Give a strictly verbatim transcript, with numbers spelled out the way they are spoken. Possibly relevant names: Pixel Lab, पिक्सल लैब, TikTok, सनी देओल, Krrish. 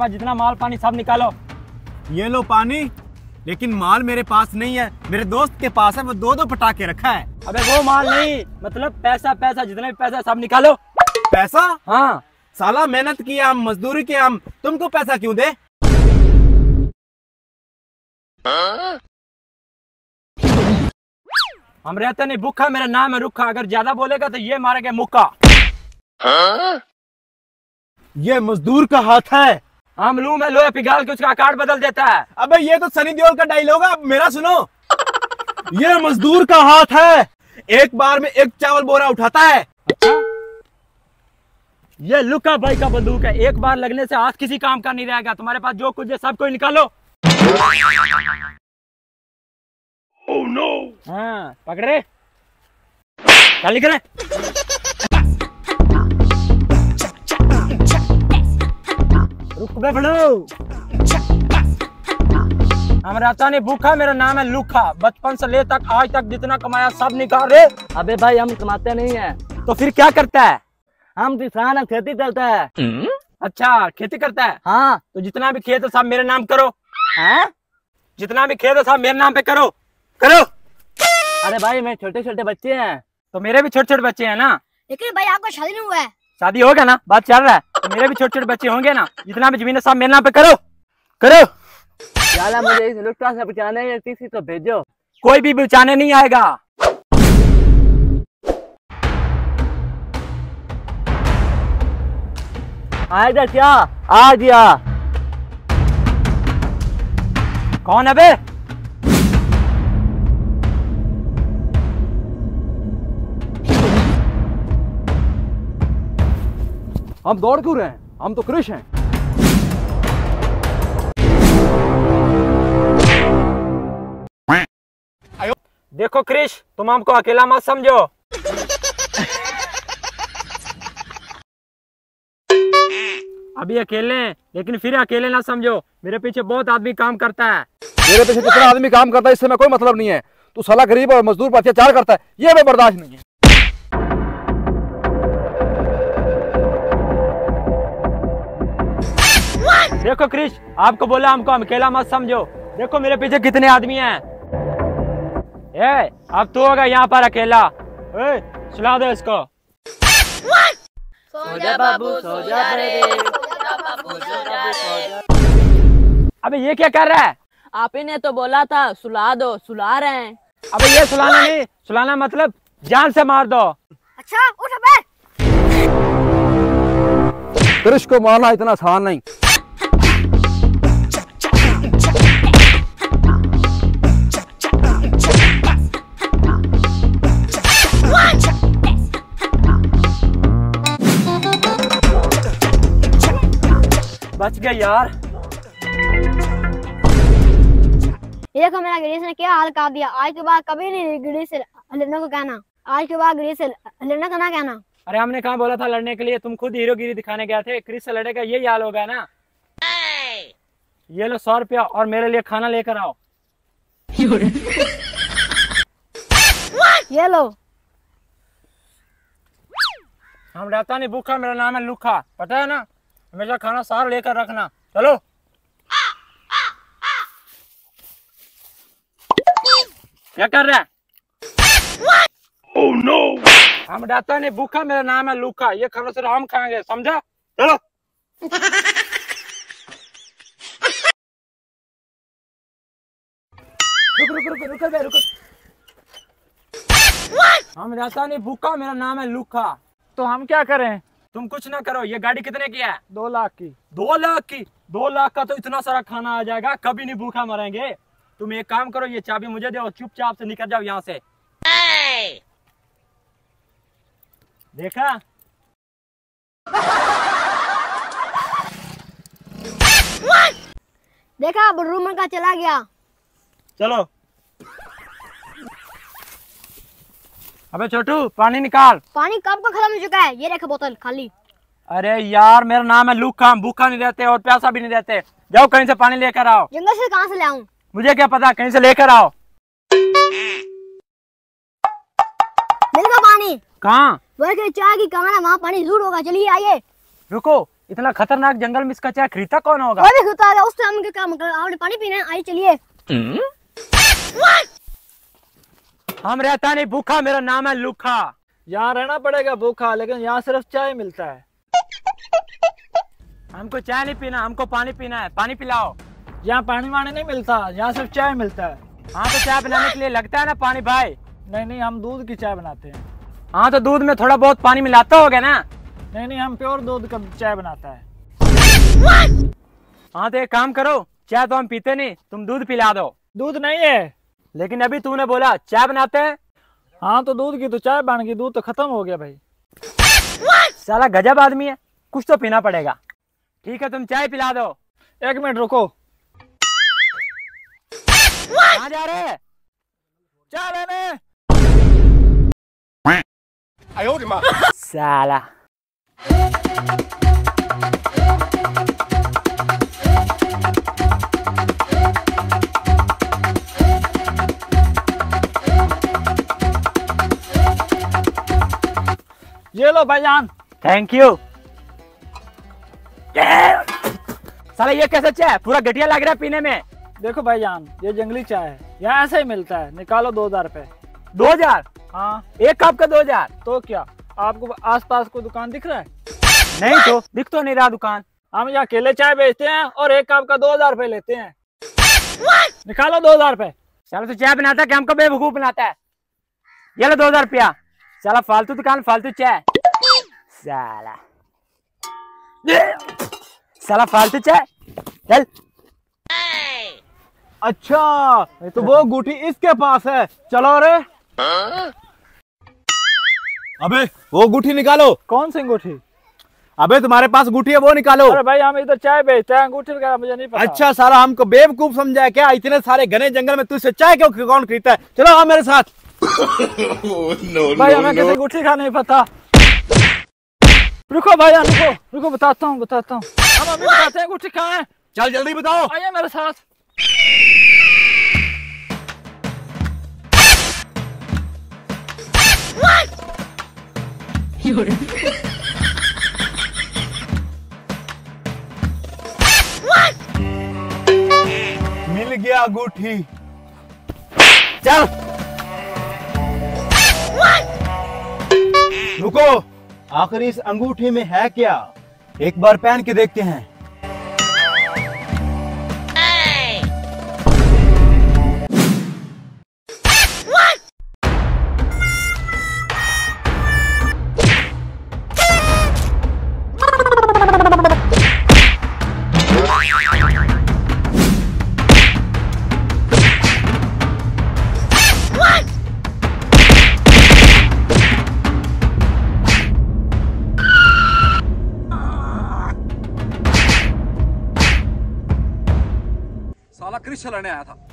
पापा जितना माल पानी सब निकालो। ये लो पानी। लेकिन माल मेरे पास नहीं है, मेरे दोस्त के पास है, वो दो दो पटाखे रखा है। अबे वो माल नहीं, मतलब पैसा पैसा जितना भी पैसा सब निकालो। पैसा? हाँ साला मेहनत किया हम, मजदूरी किया हम, तुमको पैसा क्यों दे? हम रहते नहीं भूखा, मेरा नाम है रुखा, अगर ज्यादा बोलेगा तो ये मारेगा मुक्का। हाँ? ये मजदूर का हाथ है, हम लू में लोहे पिघाल के उसका आकार बदल देता है। अबे ये तो सनी देओल का डायलॉग है, अब मेरा सुनो। ये मजदूर का हाथ है, एक बार में एक चावल बोरा उठाता है। ये लुका भाई का बंदूक है, एक बार लगने से हाथ किसी काम का नहीं रहेगा। तुम्हारे पास जो कुछ है सब कोई निकालो। oh, no. हाँ पकड़े रहता नहीं भूखा, मेरा नाम है लुखा, बचपन से ले तक आज तक जितना कमाया सब निकाल रहे। अबे भाई हम कमाते नहीं है तो फिर क्या करता है? हम किसान है, खेती करता है। हुँ? अच्छा खेती करता है। हाँ तो जितना भी खेत है सब मेरे नाम करो। हाँ? जितना भी खेत है सब मेरे नाम पे करो करो। अरे भाई मेरे छोटे छोटे बच्चे हैं। तो मेरे भी छोटे छोटे बच्चे है ना। लेकिन भाई आपका शादी नहीं हुआ है। शादी होगा ना, बात चल रहा है। तो मेरे भी छोटे छोटे बच्चे होंगे ना, जितना भी जमीन है सब मेरे नाम पे करो करो। यार मुझे इस लुट्टा से बचाने है, किसी को भेजो। कोई भी बचाने नहीं आएगा। आएगा क्या? आ गया। कौन है बे? हम दौड़ क्यों रहे हैं? हम तो कृष हैं। देखो कृष, तुम हमको अकेला मत समझो। अभी अकेले हैं लेकिन फिर अकेले ना समझो, मेरे पीछे बहुत आदमी काम करता है। मेरे पीछे कितना आदमी काम करता है इससे मैं कोई मतलब नहीं है। तू साला गरीब और मजदूर पर अत्याचार करता है, ये मैं बर्दाश्त नहीं है। देखो कृष, आपको बोला हमको अकेला मत समझो, देखो मेरे पीछे कितने आदमी हैं। ए, अब तो होगा यहाँ पर अकेला। ए, सुला दो इसको। सो जा बाबू सो जा रे, बाबू सो जा रे। अबे ये क्या कर रहा है? आप ही ने तो बोला था सुला दो, सुला रहे हैं। अबे ये सुलाना नहीं, सुलाना मतलब जान से मार दो। अच्छा उठ बे। कृष को मारना इतना आसान नहीं। बच गए यार। देखो मेरा गिरीश ने क्या हाल कर दिया। आज के बाद कभी नहीं गिरीश से लड़ने को कहना। आज के बाद गिरीश से लड़ने का ना कहना। अरे हमने कहाँ बोला था लड़ने के लिए? तुम खुद हीरोगिरी दिखाने गए थे। गिरीश से लड़ेगा यही हाल होगा ना। ये लो सौ रुपया और मेरे लिए खाना लेकर आओ। ये लो। हम रहता नहीं भूखा, मेरा नाम है लुखा, पता है ना। हमेशा खाना सारा लेकर रखना। चलो क्या कर रहा है? oh, no. हम डाटा नहीं भूखा, मेरा नाम है लुखा, ये खाना सिर्फ हम खाएंगे, समझा? चलो। रुक रुक रुक रुक रुक रुक। हम डाटा नहीं भूखा, मेरा नाम है लुखा। तो हम क्या करें? तुम कुछ ना करो। ये गाड़ी कितने की है? दो लाख की। दो लाख की? दो लाख का तो इतना सारा खाना आ जाएगा, कभी नहीं भूखा मरेंगे। तुम एक काम करो, ये चाबी मुझे दो, चुपचाप से निकल जाओ यहाँ से। देखा देखा रूमर का चला गया। चलो। अबे छोटू पानी निकाल। पानी कब का खत्म हो चुका है, ये देखो बोतल खाली। अरे यार मेरा नाम है लुखा, हम भूखा नहीं रहते और प्यासा भी नहीं रहते। जाओ कहीं से पानी लेकर आओ। जंगल से कहाँ से ले आऊं? मुझे क्या पता, कहीं से लेकर आओ। मिल गया पानी। कहाँ? चाय की कमान है, वहाँ पानी जरूर होगा। चलिए आइए। रुको, इतना खतरनाक जंगल में इसका चेक खरीदा कौन होगा? अरे उतारा उस टाइम के काम कर, आपने पानी पीना है, आई चलिए। हम रहता नहीं भूखा, मेरा नाम है लुखा। यहाँ रहना पड़ेगा भूखा, लेकिन यहाँ सिर्फ चाय मिलता है। हमको चाय नहीं पीना, हमको पानी पीना है, पानी पिलाओ। यहाँ पानी वानी नहीं मिलता, यहाँ सिर्फ चाय मिलता है। हाँ तो चाय बनाने के लिए लगता है ना पानी भाई? नहीं नहीं, हम दूध की चाय बनाते हैं। हाँ तो दूध में थोड़ा बहुत पानी मिलाता होगा ना? नहीं नहीं, हम प्योर दूध का चाय बनाता है। हाँ तो एक काम करो, चाय तो हम पीते नहीं, तुम दूध पिला दो। दूध नहीं है। लेकिन अभी तूने बोला चाय बनाते हैं। हाँ तो दूध की तो चाय बन गई, दूध तो खत्म हो गया भाई। साला गजब आदमी है, कुछ तो पीना पड़ेगा। ठीक है तुम चाय पिला दो। एक मिनट रुको, कहाँ जा रहे हैं? चाय लेने। आयो रे माँ। साला ये लो भाईजान। Thank you. साला ये कैसा चाय, पूरा घटिया लग रहा है पीने में। देखो भाईजान, ये जंगली चाय है, यहाँ ऐसे ही मिलता है। निकालो दो हजार रूपए। दो हजार? हाँ, एक कप का दो हजार। तो क्या आपको आसपास कोई दुकान दिख रहा है? नहीं तो दिख तो नहीं रहा दुकान। हम यहाँ अकेले चाय बेचते हैं और एक कप का दो हजार रूपए लेते हैं। निकालो दो हजार रूपए। चलो तो चाय बनाता है कि हमको बेवकूफ बनाता है? ये लो दो हजार रुपया। साला फालतू दुकान, फालतू चाय। साला साला फालतू चाय। चल। अच्छा तो वो गुठी इसके पास है, चलो रे। अबे वो गुठी निकालो। कौन सी गुठी? अबे तुम्हारे पास गुठी है, वो निकालो। अरे भाई हम इधर चाय बेचते हैं, गुठी वगैरह मुझे नहीं पता। अच्छा साला हमको बेवकूफ समझा है क्या? इतने सारे घने जंगल में तुझसे चाय क्यों कौन खरीदता है? चलो आओ मेरे साथ। oh, no, भाई हमें no, no. गुठी का नहीं पता। रुको भाई रुको रुको, बताता हूँ बताता हूँ। हम अभी बताते हैं गुठी कहाँ है। चल जल्दी बताओ, आइए मेरे साथ। मिल गया गुठी। चल रुको, आखिर इस अंगूठी में है क्या? एक बार पहन के देखते हैं। क्रिश लेने आया था।